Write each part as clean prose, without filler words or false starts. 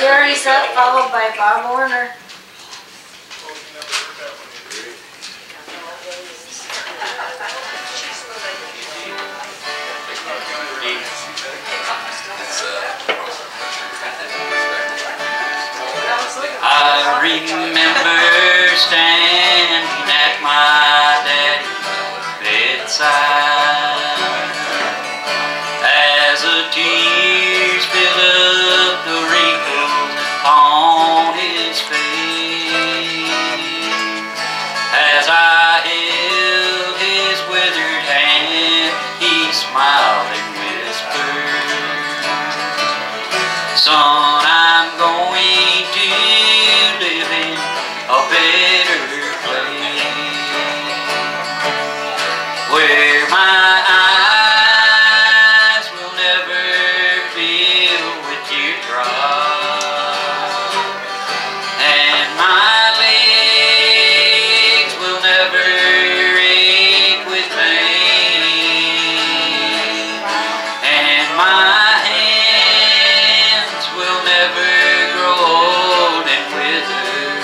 Jerry's up, followed by Bob Warner. I remember standing at my daddy's bedside as the tears filled up the wrinkles on his face. As I held his withered hand, he smiled and whispered, "Son, I'm going to live in a better place, where my eyes will never fill with teardrops, and my legs will never ache with pain, and my hands will never grow old and withered,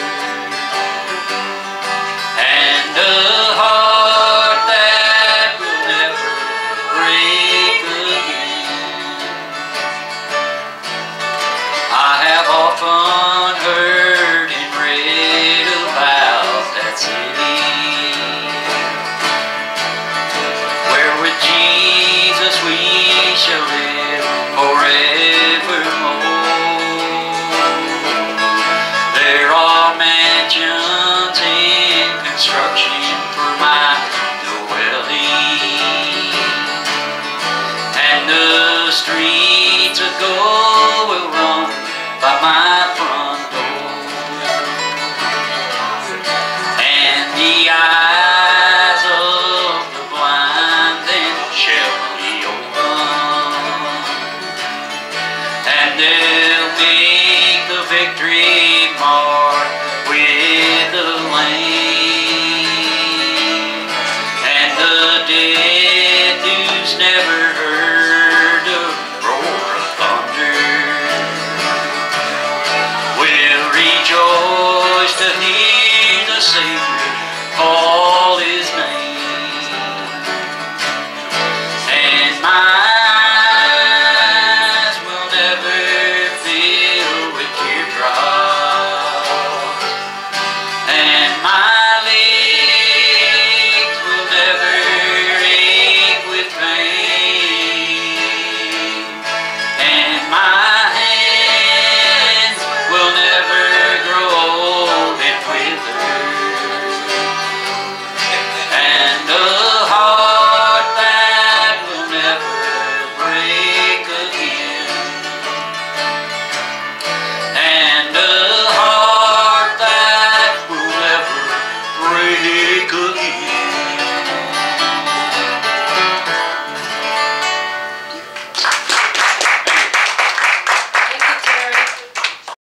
unheard and read about that city, where with Jesus we shall live forevermore. There are mansions in construction for my dwelling, and the streets of gold will run by my front door, and the eyes of the blind then shall be opened, and they'll make the victory mark with the Lamb, and the dead who's never heard the roar of thunder will rejoice to hear